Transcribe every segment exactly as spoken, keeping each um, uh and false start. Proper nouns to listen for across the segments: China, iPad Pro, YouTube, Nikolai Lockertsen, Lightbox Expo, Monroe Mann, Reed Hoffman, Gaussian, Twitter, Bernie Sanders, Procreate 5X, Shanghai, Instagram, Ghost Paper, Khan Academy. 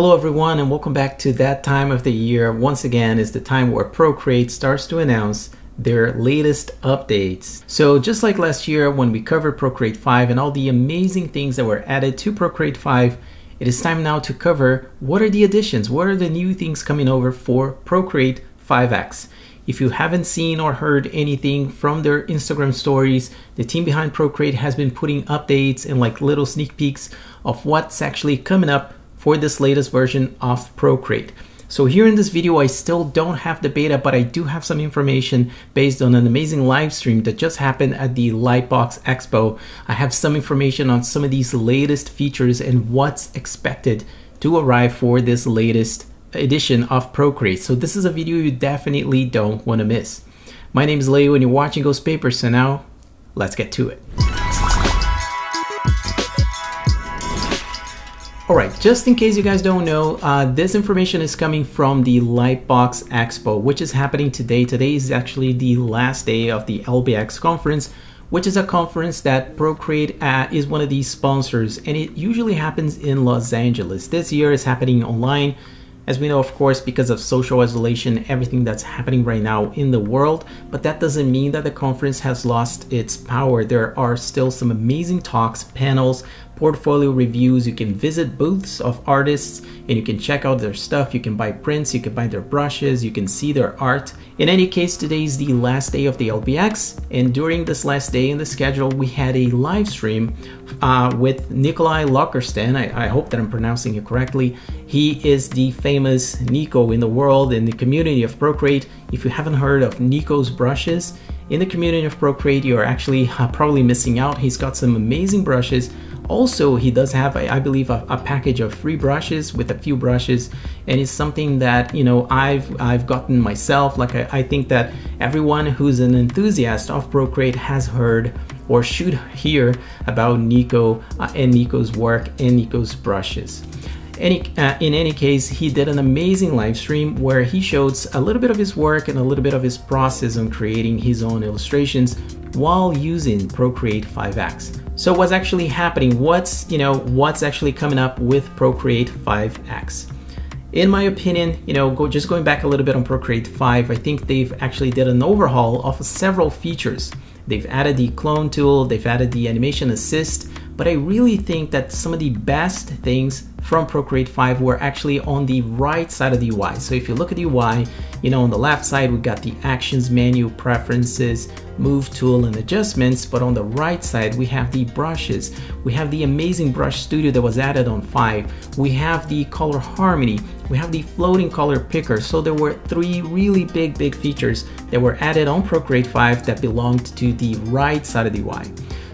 Hello everyone, and welcome back to that time of the year. Once again, is the time where Procreate starts to announce their latest updates. So just like last year when we covered Procreate five and all the amazing things that were added to Procreate five, it is time now to cover what are the additions, what are the new things coming over for Procreate five X. If you haven't seen or heard anything from their Instagram stories, the team behind Procreate has been putting updates and like little sneak peeks of what's actually coming up for this latest version of Procreate. So here in this video, I still don't have the beta, but I do have some information based on an amazing live stream that just happened at the Lightbox Expo. I have some information on some of these latest features and what's expected to arrive for this latest edition of Procreate. So this is a video you definitely don't want to miss. My name is Leo and you're watching Ghost Paper, so now let's get to it. Alright, just in case you guys don't know, uh, this information is coming from the Lightbox Expo, which is happening today. Today is actually the last day of the L B X conference, which is a conference that Procreate uh, is one of these sponsors, and it usually happens in Los Angeles. This year it's happening online, as we know, of course, because of social isolation, everything that's happening right now in the world, but that doesn't mean that the conference has lost its power. There are still some amazing talks, panels, portfolio reviews. You can visit booths of artists and you can check out their stuff. You can buy prints, you can buy their brushes, you can see their art. In any case, today is the last day of the L B X, and during this last day in the schedule, we had a live stream uh, with Nikolai Lockertsen. I, I hope that I'm pronouncing it correctly. He is the famous Nico in the world, in the community of Procreate. If you haven't heard of Nico's brushes, in the community of Procreate, you're actually uh, probably missing out. He's got some amazing brushes. Also, he does have, I, I believe, a, a package of free brushes with a few brushes, and it's something that, you know, I've I've gotten myself. Like, I, I think that everyone who's an enthusiast of Procreate has heard or should hear about Nico uh, and Nico's work and Nico's brushes. Any, uh, in any case, he did an amazing live stream where he showed a little bit of his work and a little bit of his process on creating his own illustrations while using Procreate five X. So what's actually happening? What's, you know, what's actually coming up with Procreate five X? In my opinion, you know, go, just going back a little bit on Procreate five, I think they've actually did an overhaul of several features. They've added the clone tool, they've added the animation assist, but I really think that some of the best things from Procreate five were actually on the right side of the U I. So if you look at the U I, you know, on the left side, we've got the actions menu, preferences, move tool, and adjustments. But on the right side, we have the brushes. We have the amazing brush studio that was added on five. We have the color harmony. We have the floating color picker. So there were three really big, big features that were added on Procreate five that belonged to the right side of the U I.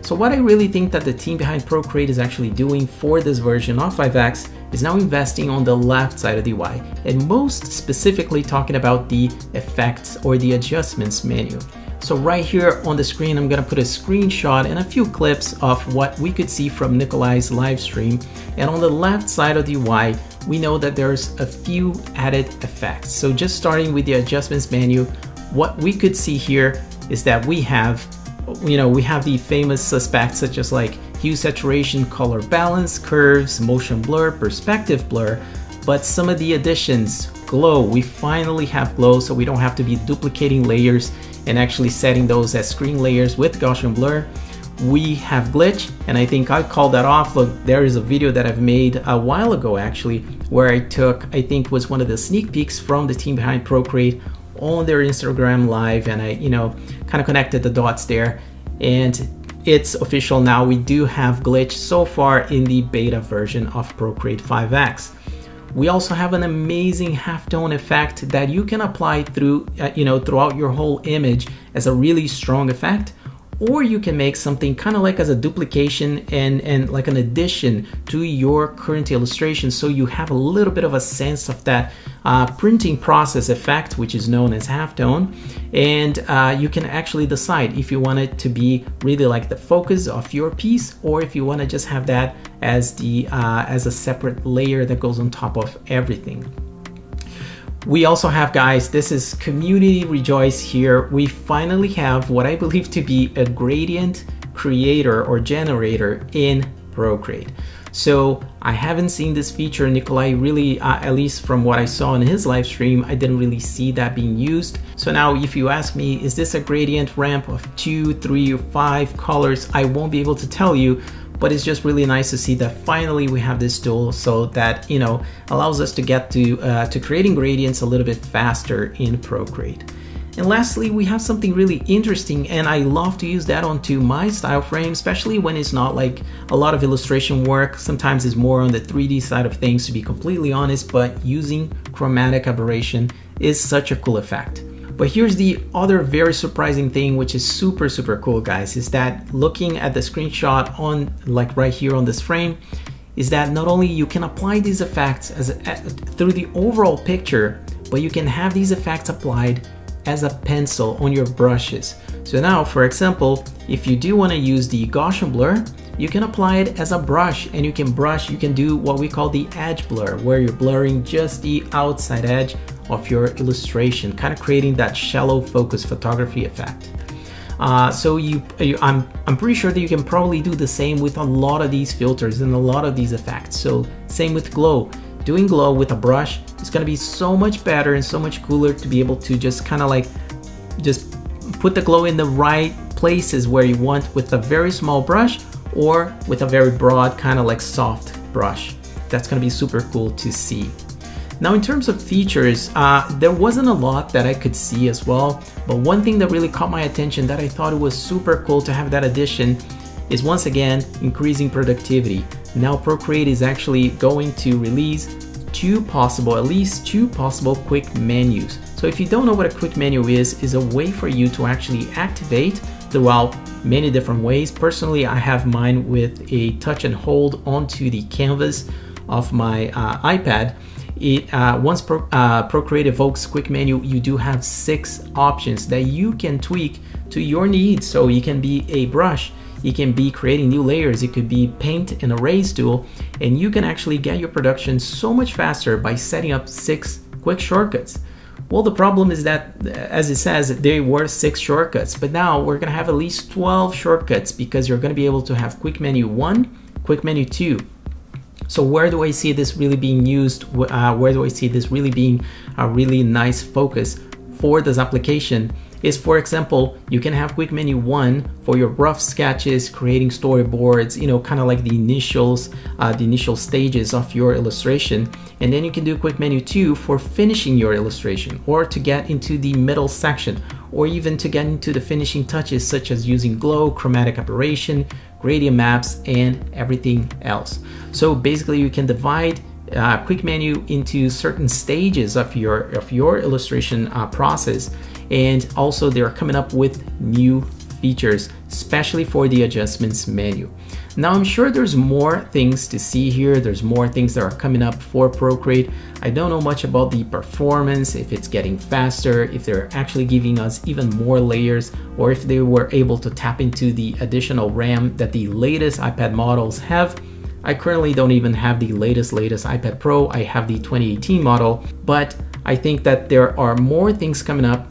So what I really think that the team behind Procreate is actually doing for this version of five X is now investing on the left side of the U I, and most specifically talking about the effects or the adjustments menu. So right here on the screen, I'm gonna put a screenshot and a few clips of what we could see from Nikolai's live stream. And on the left side of the U I, we know that there's a few added effects. So just starting with the adjustments menu, what we could see here is that we have You know, we have the famous suspects such as like hue, saturation, color balance, curves, motion blur, perspective blur, but some of the additions, glow, we finally have glow, so we don't have to be duplicating layers and actually setting those as screen layers with Gaussian blur. We have glitch, and I think I called that off. Look, there is a video that I've made a while ago actually, where I took, I think was one of the sneak peeks from the team behind Procreate on their Instagram live, and I, you know, kind of connected the dots there, and it's official now. We do have glitch so far in the beta version of Procreate five X. We also have an amazing halftone effect that you can apply through, uh, you know, throughout your whole image as a really strong effect, or you can make something kind of like as a duplication and, and like an addition to your current illustration, so you have a little bit of a sense of that uh, printing process effect, which is known as halftone, and uh, you can actually decide if you want it to be really like the focus of your piece, or if you want to just have that as, the, uh, as a separate layer that goes on top of everything. We also have, guys, this is Community Rejoice here. We finally have what I believe to be a gradient creator or generator in Procreate. So I haven't seen this feature. Nikolai really, uh, at least from what I saw in his live stream, I didn't really see that being used. So now if you ask me, is this a gradient ramp of two, three, or five colors? I won't be able to tell you, but it's just really nice to see that finally we have this tool so that, you know, allows us to get to, uh, to creating gradients a little bit faster in Procreate. And lastly, we have something really interesting, and I love to use that onto my style frame, especially when it's not like a lot of illustration work. Sometimes it's more on the three D side of things, to be completely honest, but using chromatic aberration is such a cool effect. But here's the other very surprising thing, which is super, super cool, guys, is that looking at the screenshot on, like right here on this frame, is that not only you can apply these effects as, as through the overall picture, but you can have these effects applied as a pencil on your brushes. So now, for example, if you do want to use the Gaussian blur, you can apply it as a brush, and you can brush, you can do what we call the edge blur, where you're blurring just the outside edge of your illustration, kind of creating that shallow focus photography effect. Uh, so you, you I'm, I'm pretty sure that you can probably do the same with a lot of these filters and a lot of these effects. So same with glow. Doing glow with a brush is going to be so much better and so much cooler to be able to just kind of like just put the glow in the right places where you want with a very small brush or with a very broad kind of like soft brush. That's going to be super cool to see. Now in terms of features, uh, there wasn't a lot that I could see as well, but one thing that really caught my attention that I thought it was super cool to have that addition is once again increasing productivity. Now Procreate is actually going to release two possible, at least two possible quick menus. So if you don't know what a quick menu is, is a way for you to actually activate throughout many different ways. Personally, I have mine with a touch and hold onto the canvas of my uh, iPad. It, uh, once Pro, uh, Procreate evokes quick menu, you do have six options that you can tweak to your needs. So you can be a brush, it can be creating new layers, it could be paint and erase tool, and you can actually get your production so much faster by setting up six quick shortcuts. Well, the problem is that, as it says, there were six shortcuts, but now we're gonna have at least twelve shortcuts because you're gonna be able to have quick menu one, quick menu two. So where do I see this really being used? Uh, where do I see this really being a really nice focus for this application? Is, for example, you can have quick menu one for your rough sketches, creating storyboards, you know, kind of like the initials, uh, the initial stages of your illustration. And then you can do quick menu two for finishing your illustration, or to get into the middle section, or even to get into the finishing touches, such as using glow, chromatic aberration, gradient maps, and everything else. So basically you can divide uh, quick menu into certain stages of your, of your illustration uh, process. And also they're coming up with new features, especially for the adjustments menu. Now I'm sure there's more things to see here. There's more things that are coming up for Procreate. I don't know much about the performance, if it's getting faster, if they're actually giving us even more layers, or if they were able to tap into the additional RAM that the latest iPad models have. I currently don't even have the latest, latest iPad Pro. I have the twenty eighteen model, but I think that there are more things coming up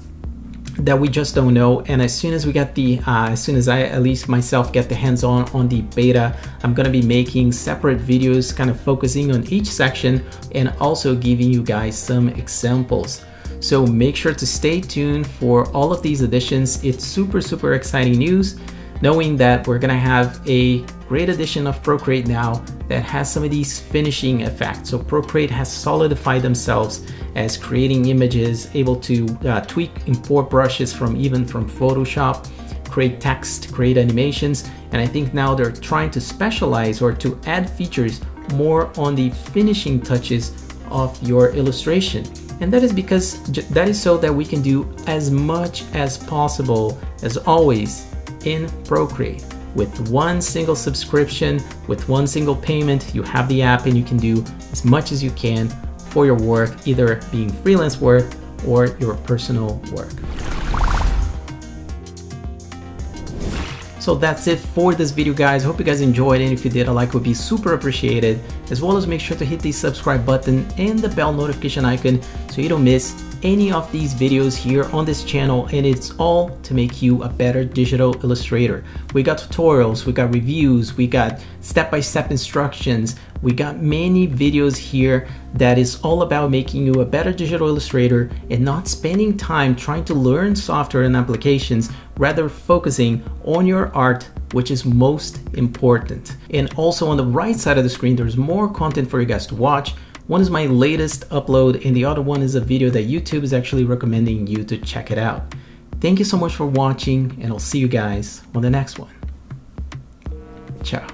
that we just don't know. And as soon as we get the uh, as soon as I at least myself get the hands on on the beta, I'm gonna be making separate videos kind of focusing on each section and also giving you guys some examples. So make sure to stay tuned for all of these additions. It's super, super exciting news, knowing that we're gonna have a great addition of Procreate now that has some of these finishing effects. So Procreate has solidified themselves as creating images, able to uh, tweak, import brushes from even from Photoshop, create text, create animations. And I think now they're trying to specialize or to add features more on the finishing touches of your illustration. And that is because that is so that we can do as much as possible, as always, in Procreate. With one single subscription, with one single payment, you have the app and you can do as much as you can for your work, either being freelance work or your personal work. So that's it for this video, guys. Hope you guys enjoyed, and if you did, a like would be super appreciated, as well as make sure to hit the subscribe button and the bell notification icon so you don't miss any of these videos here on this channel, and it's all to make you a better digital illustrator. We got tutorials, we got reviews, we got step-by-step instructions, we got many videos here that is all about making you a better digital illustrator and not spending time trying to learn software and applications, rather focusing on your art, which is most important. And also on the right side of the screen, there's more content for you guys to watch. One is my latest upload and the other one is a video that YouTube is actually recommending you to check it out. Thank you so much for watching, and I'll see you guys on the next one. Ciao.